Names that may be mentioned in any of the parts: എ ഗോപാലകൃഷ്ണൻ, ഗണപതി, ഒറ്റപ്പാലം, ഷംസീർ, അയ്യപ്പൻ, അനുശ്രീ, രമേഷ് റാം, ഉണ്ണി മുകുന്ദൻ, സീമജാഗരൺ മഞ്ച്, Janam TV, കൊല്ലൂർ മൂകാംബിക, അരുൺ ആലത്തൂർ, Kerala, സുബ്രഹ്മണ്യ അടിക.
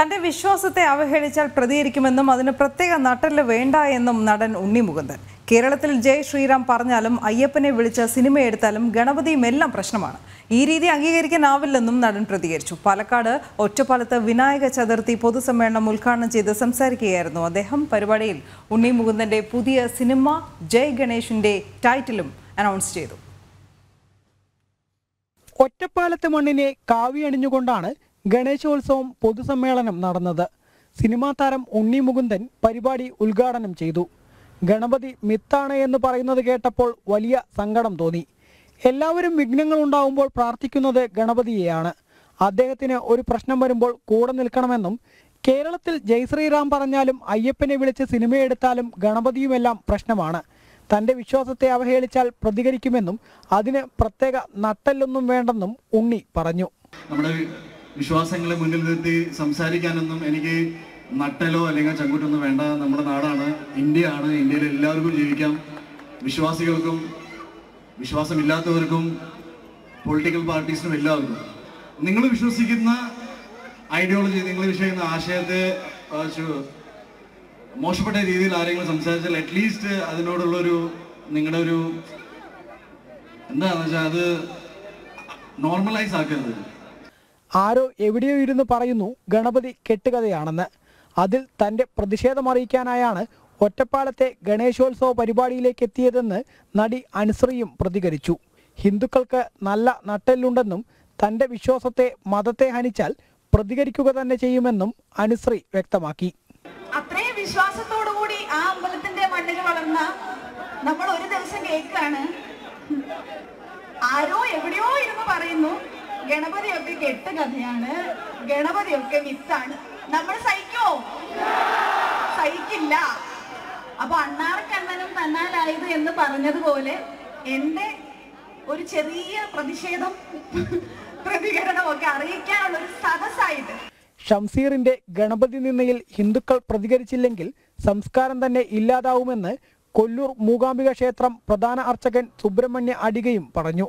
തന്റെ വിശ്വാസത്തെ അവഹേളിച്ചാൽ പ്രതികരിക്കുമെന്നും അതിന് പ്രത്യേക നട്ടല് വേണ്ട എന്നും നടൻ ഉണ്ണി മുകുന്ദൻ. കേരളത്തിൽ ജയ് ശ്രീറാം പറഞ്ഞാലും അയ്യപ്പനെ വിളിച്ച സിനിമ എടുത്താലും ഗണപതിയും എല്ലാം പ്രശ്നമാണ്. ഈ രീതി അംഗീകരിക്കാനാവില്ലെന്നും നടൻ പ്രതികരിച്ചു. പാലക്കാട് ഒറ്റപ്പാലത്ത് വിനായക ചതുർത്ഥി പൊതുസമ്മേളനം ഉദ്ഘാടനം ചെയ്ത് സംസാരിക്കുകയായിരുന്നു അദ്ദേഹം. പരിപാടിയിൽ ഉണ്ണി മുകുന്ദന്റെ പുതിയ സിനിമ ജയ് ഗണേഷിന്റെ ടൈറ്റിലും അനൗൺസ് ചെയ്തു. ഒറ്റപ്പാലത്തെ മണ്ണിനെ കാവിയണിഞ്ഞുകൊണ്ടാണ് ഗണേശോത്സവം പൊതുസമ്മേളനം നടന്നത്. സിനിമാ താരം ഉണ്ണി മുകുന്ദൻ പരിപാടി ഉദ്ഘാടനം ചെയ്തു. ഗണപതി മിത്താണ് എന്ന് പറയുന്നത് കേട്ടപ്പോൾ വലിയ സങ്കടം തോന്നി. എല്ലാവരും വിഘ്നങ്ങൾ ഉണ്ടാവുമ്പോൾ പ്രാർത്ഥിക്കുന്നത് ഗണപതിയെയാണ്. അദ്ദേഹത്തിന് ഒരു പ്രശ്നം വരുമ്പോൾ കൂടെ നിൽക്കണമെന്നും കേരളത്തിൽ ജയ് ശ്രീറാം പറഞ്ഞാലും അയ്യപ്പനെ വിളിച്ച് സിനിമയെടുത്താലും ഗണപതിയുമെല്ലാം പ്രശ്നമാണ്. തന്റെ വിശ്വാസത്തെ അവഹേളിച്ചാൽ പ്രതികരിക്കുമെന്നും അതിന് പ്രത്യേക നട്ടല്ലൊന്നും വേണ്ടെന്നും ഉണ്ണി പറഞ്ഞു. നമ്മുടെ വിശ്വാസങ്ങളെ മുന്നിൽ നിർത്തി സംസാരിക്കാനൊന്നും എനിക്ക് നട്ടലോ അല്ലെങ്കിൽ ചങ്കൂറ്റൊന്നും വേണ്ട. നമ്മുടെ നാടാണ്, ഇന്ത്യയാണ്. ഇന്ത്യയിൽ എല്ലാവർക്കും ജീവിക്കാം. വിശ്വാസികൾക്കും വിശ്വാസമില്ലാത്തവർക്കും പൊളിറ്റിക്കൽ പാർട്ടീസിനും എല്ലാവർക്കും നിങ്ങൾ വിശ്വസിക്കുന്ന ഐഡിയോളജി, നിങ്ങൾ വിശ്വസിക്കുന്ന ആശയത്തെ മോശപ്പെട്ട രീതിയിൽ ആരെങ്കിലും സംസാരിച്ചാൽ അറ്റ്ലീസ്റ്റ് അതിനോടുള്ളൊരു നിങ്ങളുടെ ഒരു എന്താണെന്ന് വെച്ചാൽ അത് നോർമലൈസ് ആക്കരുത്. ആരോ എവിടെയോ ഇരുന്ന് പറയുന്നു ഗണപതി കെട്ടുകഥയാണെന്ന്. അതിൽ തന്റെ പ്രതിഷേധം അറിയിക്കാനായാണ് ഒറ്റപ്പാലത്തെ ഗണേശോത്സവ പരിപാടിയിലേക്ക് എത്തിയതെന്ന് നടി അനുശ്രീയും പ്രതികരിച്ചു. ഹിന്ദുക്കൾക്ക് നല്ല നട്ടെല്ലുണ്ടെന്നും തന്റെ വിശ്വാസത്തെ മതത്തെ ഹനിച്ചാൽ പ്രതികരിക്കുക തന്നെ ചെയ്യുമെന്നും അനുശ്രീ വ്യക്തമാക്കി. അത്രയും വിശ്വാസത്തോടു കൂടി ആ അമ്പലത്തിന്റെ മണ്ണിൽ വളർന്ന നമ്മൾ ഒരു ദിവസം കേൾക്കുകയാണ് ആരോ എവിടെയോ ഇരുന്ന് പറയുന്നു ഗണപതിയൊക്കെ കെട്ട് കഥയാണ്, ഗണപതിയൊക്കെ മിത്താണ്. നമ്മൾ സഹിക്കോ? സഹിക്കില്ല. അപ്പൊ അണ്ണാർക്കണ്ണനും തന്നാലായത് എന്ന് പറഞ്ഞതുപോലെ എന്റെ ഒരു ചെറിയ പ്രതികരണമൊക്കെ അറിയിക്കാനുള്ള ഒരു സദസ്സായിട്ട് ഷംസീറിന്റെ ഗണപതി നിന്നയിൽ ഹിന്ദുക്കൾ പ്രതികരിച്ചില്ലെങ്കിൽ സംസ്കാരം തന്നെ ഇല്ലാതാവുമെന്ന് കൊല്ലൂർ മൂകാംബിക ക്ഷേത്രം പ്രധാന അർച്ചകൻ സുബ്രഹ്മണ്യ അടികയും പറഞ്ഞു.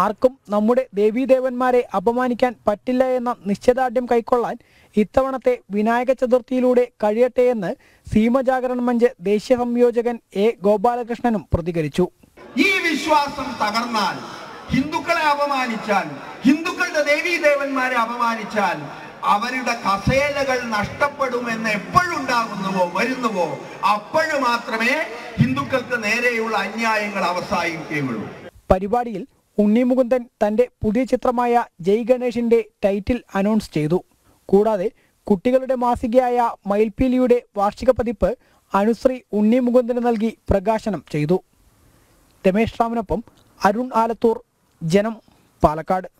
ആർക്കും നമ്മുടെ ദേവീദേവന്മാരെ അപമാനിക്കാൻ പറ്റില്ല എന്ന നിശ്ചയദാർഢ്യം കൈക്കൊള്ളാൻ ഇത്തവണത്തെ വിനായക ചതുർത്ഥിയിലൂടെ കഴിയട്ടെ എന്ന് സീമജാഗരൺ മഞ്ച് ദേശീയ സംയോജകൻ എ ഗോപാലകൃഷ്ണനും പ്രതികരിച്ചു. ഈ വിശ്വാസം തകർന്നാൽ, ഹിന്ദുക്കളെ അപമാനിച്ചാൽ, ഹിന്ദുക്കളുടെ ദേവീദേവന്മാരെ അപമാനിച്ചാൽ അവരുടെ കസേലകൾ നഷ്ടപ്പെടുമെന്ന് എപ്പോഴുണ്ടാകുന്നുവോ വരുന്നുവോ അപ്പോഴ് മാത്രമേ ഹിന്ദുക്കൾക്ക് നേരെയുള്ള അന്യായങ്ങൾ അവസാനിക്കുകയുള്ളൂ. പരിപാടിയിൽ ഉണ്ണി മുകുന്ദൻ തന്റെ പുതിയ ചിത്രമായ ജയ് ഗണേഷിന്റെ ടൈറ്റിൽ അനൗൺസ് ചെയ്തു. കൂടാതെ കുട്ടികളുടെ മാസികയായ മയിൽപീലിയുടെ വാർഷിക പതിപ്പ് അനുശ്രീ ഉണ്ണി മുകുന്ദന് നൽകി പ്രകാശനം ചെയ്തു. രമേഷ് റാമിനൊപ്പം അരുൺ ആലത്തൂർ, ജനം, പാലക്കാട്.